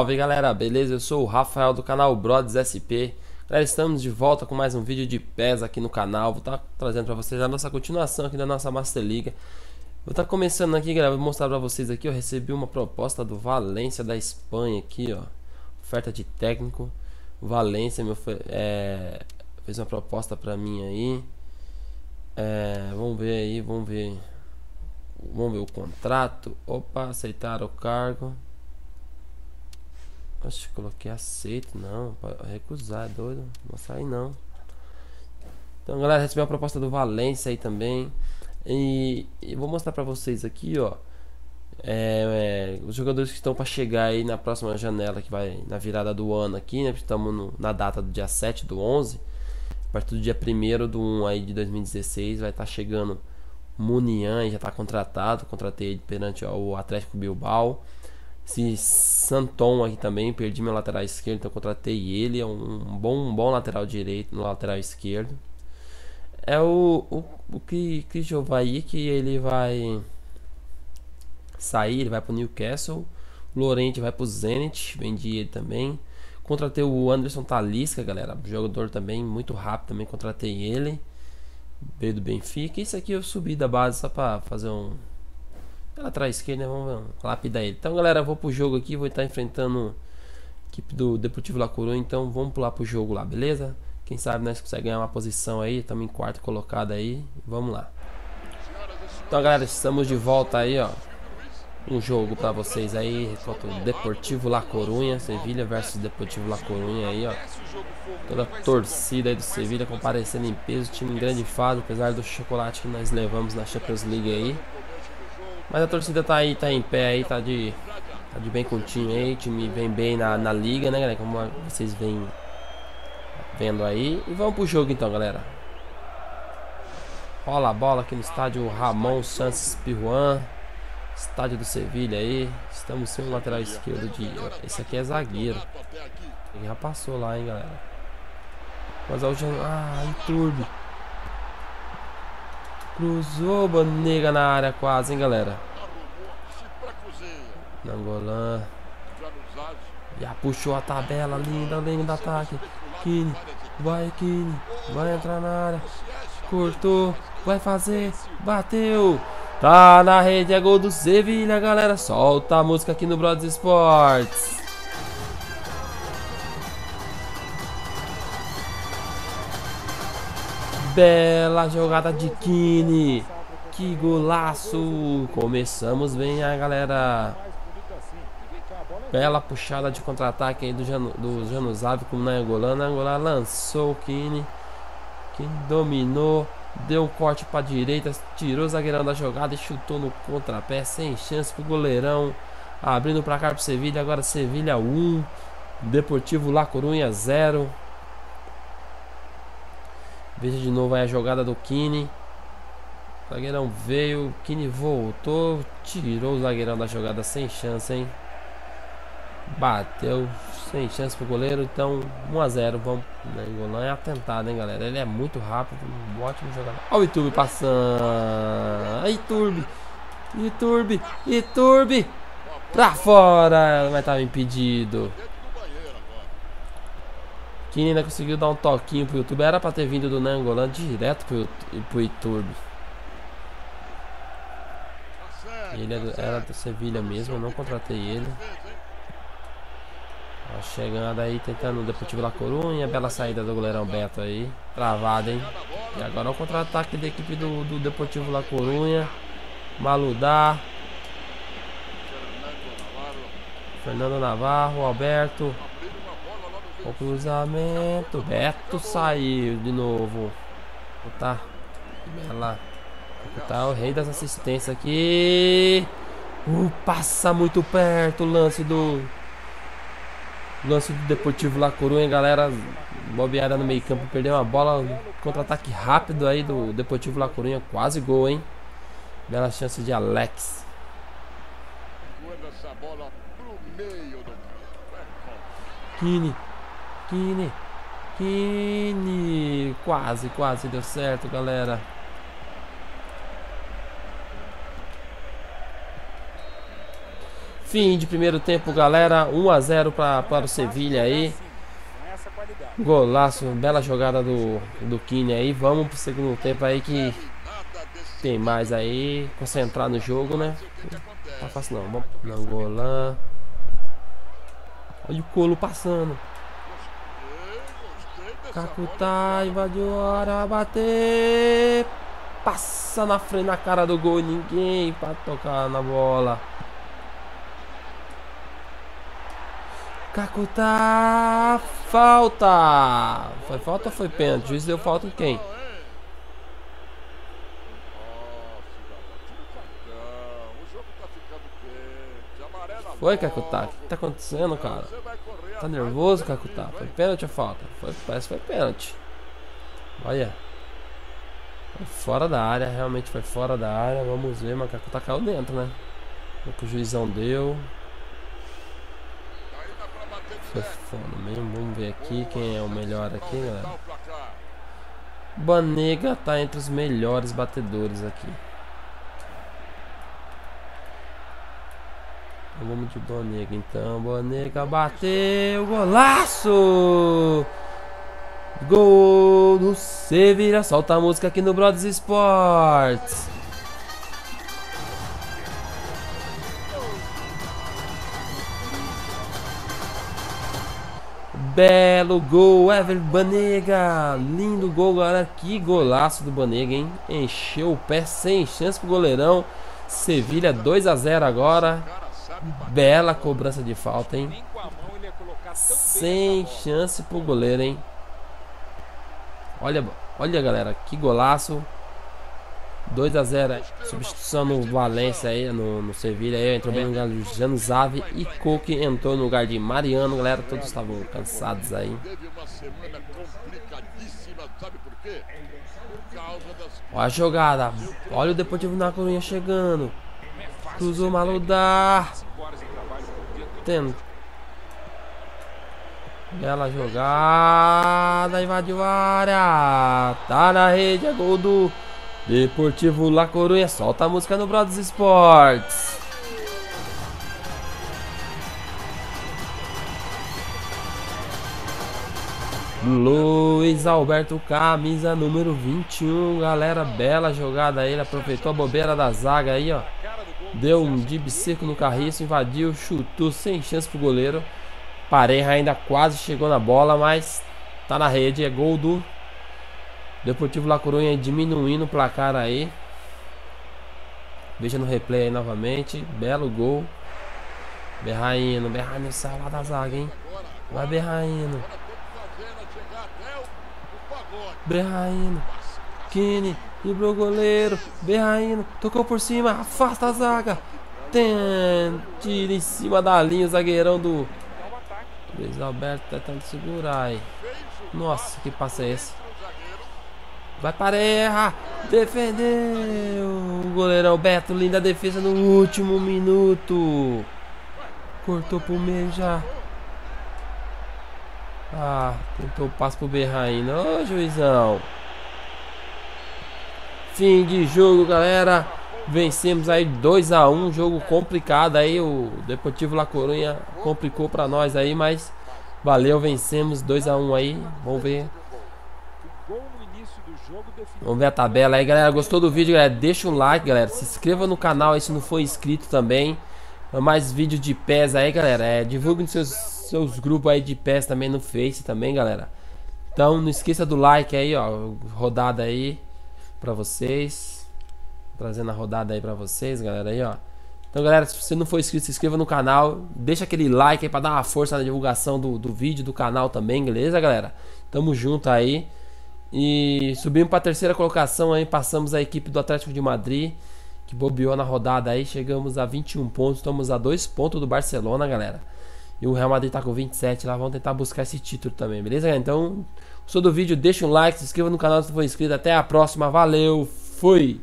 Salve galera, beleza? Eu sou o Rafael do canal Brothers SP. Galera, estamos de volta com mais um vídeo de PES aqui no canal. Vou estar trazendo para vocês a nossa continuação aqui da nossa Master Liga. Vou estar começando aqui, galera, vou mostrar para vocês aqui. Eu recebi uma proposta do Valencia da Espanha aqui, ó. Oferta de técnico. O Valencia fez uma proposta para mim aí. Vamos ver aí, vamos ver o contrato. Opa, aceitaram o cargo. Acho que coloquei aceito, não. Recusar, é doido. Não sai não. Então, galera, recebi uma proposta do Valencia aí também. E vou mostrar pra vocês aqui, ó. Os jogadores que estão pra chegar aí na próxima janela, que vai na virada do ano aqui, né? Estamos na data do dia 7 do 11. A partir do dia 1º do 1 aí de 2016 vai estar chegando Munian, já tá contratado. Contratei ele perante o Athletic Bilbao. Esse Santon aqui também, perdi meu lateral esquerdo, então contratei ele. É um bom lateral direito no lateral esquerdo. É o que Giovanni, que ele vai sair, ele vai pro Newcastle. Lorente vai pro Zenit, vendi ele também. Contratei o Anderson Talisca, galera, jogador também, muito rápido também, contratei ele. Veio do Benfica, isso aqui eu subi da base só pra fazer um... Lateral esquerda, né? Vamos lapidar ele. Então, galera, eu vou pro jogo aqui. Vou estar enfrentando a equipe do Deportivo La Coruña. Então, vamos pular pro jogo lá, beleza? Quem sabe nós conseguimos ganhar uma posição aí. Estamos em quarto colocado aí. Vamos lá. Então, galera, estamos de volta aí, ó. Um jogo pra vocês aí. Contra o Deportivo La Coruña. Sevilha versus Deportivo La Coruña aí, ó. Toda a torcida aí do Sevilha comparecendo em peso. Time em grande fase, apesar do chocolate que nós levamos na Champions League aí. Mas a torcida tá aí, tá em pé aí, tá de bem com o time aí, o time vem bem na liga, né, galera, como vocês vêm vendo aí. E vamos pro jogo então, galera. Rola a bola aqui no estádio Ramón Sánchez Pizjuán, estádio do Sevilha aí. Estamos sem o lateral esquerdo esse aqui é zagueiro. Ele já passou lá, hein, galera. Mas hoje... Ah, Iturbe. Cruzou, Banega na área quase, hein, galera. Nainggolan. Já puxou a tabela, linda do ataque. Kini, vai entrar na área. Cortou, vai fazer, bateu. Tá na rede, é gol do Sevilha, galera. Solta a música aqui no Brothers Esportes. Bela jogada de Kini. Que golaço. Começamos bem a galera. Bela puxada de contra-ataque aí do Januzaj com o Nainggolan. Nainggolan lançou o Kini. Kini dominou. Deu um corte para direita. Tirou o zagueirão da jogada e chutou no contrapé. Sem chance pro goleirão. Abrindo para cá pro Sevilha. Agora Sevilha 1. Deportivo La Coruña 0. Veja de novo aí a jogada do Kini. O zagueirão veio. Kini voltou. Tirou o zagueirão da jogada sem chance, hein? Bateu. Sem chance pro goleiro. Então, 1 a 0. Vamos. Nainggolan é atentado, hein, galera? Ele é muito rápido. Um ótimo jogador. Olha o Iturbe passando. Iturbe. Pra fora. Mas tava impedido. Kini ainda conseguiu dar um toquinho pro YouTube. Era pra ter vindo do Nainggolan direto pro Iturbe. Ele era do Sevilha mesmo, eu não contratei ele. Ó, chegando aí, tentando o Deportivo La Coruña. Bela saída do goleirão Beto aí. Travada, hein? E agora é o contra-ataque da equipe do Deportivo La Coruña. Maludá. Fernando Navarro, Alberto. O cruzamento, Beto saiu de novo. Tá. Bela. Tá o rei das assistências aqui. Passa muito perto o lance do Deportivo La Coruña, galera. Bobeada no meio-campo, perdeu uma bola, contra-ataque rápido aí do Deportivo La Coruña, quase gol, hein? Bela chance de Alex. Kini. Quase deu certo, galera. Fim de primeiro tempo, galera. 1 a 0 para o Sevilla aí. Golaço, bela jogada do Kine aí. Vamos pro segundo tempo aí que tem mais aí. Concentrar no jogo, né? Tá fácil não. Nainggolan. Olha o Colo passando. Kakuta invadiu a hora, bater. Passa na frente, na cara do gol. Ninguém pra tocar na bola. Kakuta. Falta. Foi falta ou foi pênalti? O juiz deu falta em quem? Foi, Kakuta. O que tá acontecendo, cara? Tá nervoso, Kakuta? Foi pênalti ou falta? Foi, parece que foi pênalti. Olha. Foi fora da área, realmente foi fora da área. Vamos ver, mas o Kakuta caiu dentro, né? O que o juizão deu. Foi fora mesmo. Vamos ver aqui quem é o melhor aqui, galera. Banega tá entre os melhores batedores aqui. Vamos de Banega então. Banega bateu. Golaço! Gol do Sevilla. Solta a música aqui no Brothers Sports. Belo gol, Ever Banega. Lindo gol, galera. Que golaço do Banega, hein? Encheu o pé, sem chance pro goleirão. Sevilla 2 a 0 agora. Bela cobrança de falta, hein? Sem chance pro goleiro, hein? Olha, olha, galera, que golaço. 2 a 0. Substituição no Valencia aí, no Sevilla aí. Entrou bem no lugar do Januzaj e Coque entrou no lugar de Mariano, galera. Todos estavam cansados aí. Olha a jogada. Olha o Deportivo La Coruña chegando. Cruzou Maludá. Bela jogada. Invadiu a área. Tá na rede. É gol do Deportivo La Coruña. Solta a música no Brothers Sports. Luiz Alberto, camisa número 21, galera. Bela jogada aí. Ele aproveitou a bobeira da zaga aí, ó. Deu um dib seco no Carriço, invadiu, chutou sem chance pro goleiro. Pareja ainda quase chegou na bola, mas tá na rede. É gol do Deportivo La Coruña, diminuindo o placar aí. Veja no replay aí novamente. Belo gol. Berraíno sai lá da zaga, hein? Vai, Berraíno. Berraíno. Kine. Driblou o goleiro, Berraíno, tocou por cima, afasta a zaga. Tira em cima da linha o zagueirão do Luiz Alberto, tentando segurar aí. Nossa, que passe é esse? Vai Pareja, defendeu o goleirão Beto, linda defesa no último minuto. Cortou pro meio já. Ah, tentou o passe pro Berraíno, ô juizão. Fim de jogo, galera. Vencemos aí 2 a 1. Jogo complicado aí. O Deportivo La Coruña complicou pra nós aí, mas valeu, vencemos 2 a 1 aí. Vamos ver. Vamos ver a tabela aí, galera. Gostou do vídeo, galera? Deixa um like, galera. Se inscreva no canal aí se não for inscrito também. Mais vídeo de PES aí, galera. Divulgue nos seus grupos aí de PES também, no Face também, galera. Então não esqueça do like aí, ó. Rodada aí pra vocês, trazendo a rodada aí pra vocês, galera, aí ó. Então, galera, se você não for inscrito, se inscreva no canal, deixa aquele like aí pra dar uma força na divulgação do vídeo, do canal também, beleza, galera? Tamo junto aí. E subimos pra terceira colocação aí, passamos a equipe do Atlético de Madrid, que bobeou na rodada aí, chegamos a 21 pontos, estamos a 2 pontos do Barcelona, galera. E o Real Madrid tá com 27 lá, vamos tentar buscar esse título também, beleza, galera? Então, gostou do vídeo, deixa um like, se inscreva no canal se não for inscrito. Até a próxima, valeu, fui!